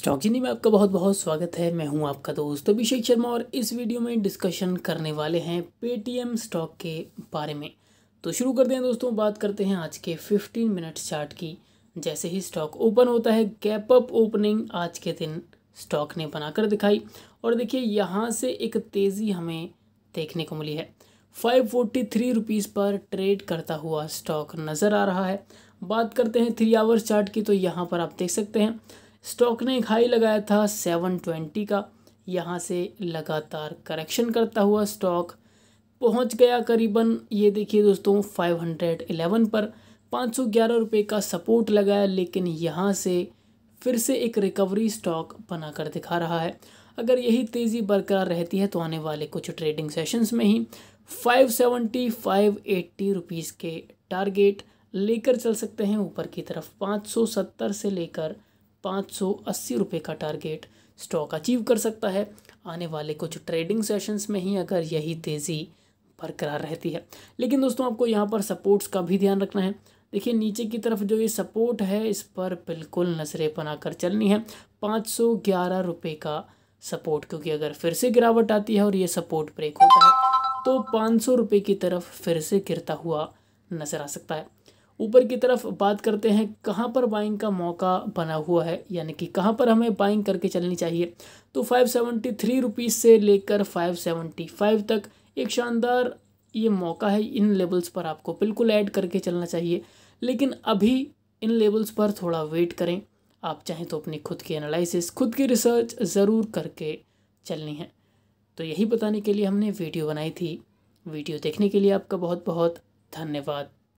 स्टॉकिनी में आपका बहुत बहुत स्वागत है। मैं हूं आपका दोस्त अभिषेक शर्मा और इस वीडियो में डिस्कशन करने वाले हैं पेटीएम स्टॉक के बारे में। तो शुरू करते हैं दोस्तों, बात करते हैं आज के 15 मिनट चार्ट की। जैसे ही स्टॉक ओपन होता है, गैप अप ओपनिंग आज के दिन स्टॉक ने बनाकर दिखाई और देखिए यहाँ से एक तेज़ी हमें देखने को मिली है। 543 रुपीज़ पर ट्रेड करता हुआ स्टॉक नज़र आ रहा है। बात करते हैं 3 आवर्स चार्ट की, तो यहाँ पर आप देख सकते हैं स्टॉक ने एक हाई लगाया था 720 का। यहाँ से लगातार करेक्शन करता हुआ स्टॉक पहुँच गया करीबन, ये देखिए दोस्तों, 511 पर 511 रुपये का सपोर्ट लगाया, लेकिन यहाँ से फिर से एक रिकवरी स्टॉक बनाकर दिखा रहा है। अगर यही तेज़ी बरकरार रहती है तो आने वाले कुछ ट्रेडिंग सेशंस में ही 570, 580 रुपीस के टारगेट लेकर चल सकते हैं ऊपर की तरफ। 570 से लेकर 580 रुपये का टारगेट स्टॉक अचीव कर सकता है आने वाले कुछ ट्रेडिंग सेशंस में ही, अगर यही तेज़ी बरकरार रहती है। लेकिन दोस्तों आपको यहाँ पर सपोर्ट्स का भी ध्यान रखना है। देखिए नीचे की तरफ जो ये सपोर्ट है, इस पर बिल्कुल नज़रें बनाकर चलनी है। 511 रुपये का सपोर्ट, क्योंकि अगर फिर से गिरावट आती है और ये सपोर्ट ब्रेक होता है तो 500 रुपये की तरफ फिर से गिरता हुआ नज़र आ सकता है ऊपर की तरफ। बात करते हैं कहाँ पर बाइंग का मौका बना हुआ है, यानी कि कहाँ पर हमें बाइंग करके चलनी चाहिए। तो 573 रुपीज़ से लेकर 575 तक एक शानदार ये मौका है। इन लेवल्स पर आपको बिल्कुल ऐड करके चलना चाहिए, लेकिन अभी इन लेवल्स पर थोड़ा वेट करें। आप चाहें तो अपनी खुद की एनालिसिस, खुद की रिसर्च ज़रूर करके चलनी है। तो यही बताने के लिए हमने वीडियो बनाई थी। वीडियो देखने के लिए आपका बहुत बहुत धन्यवाद।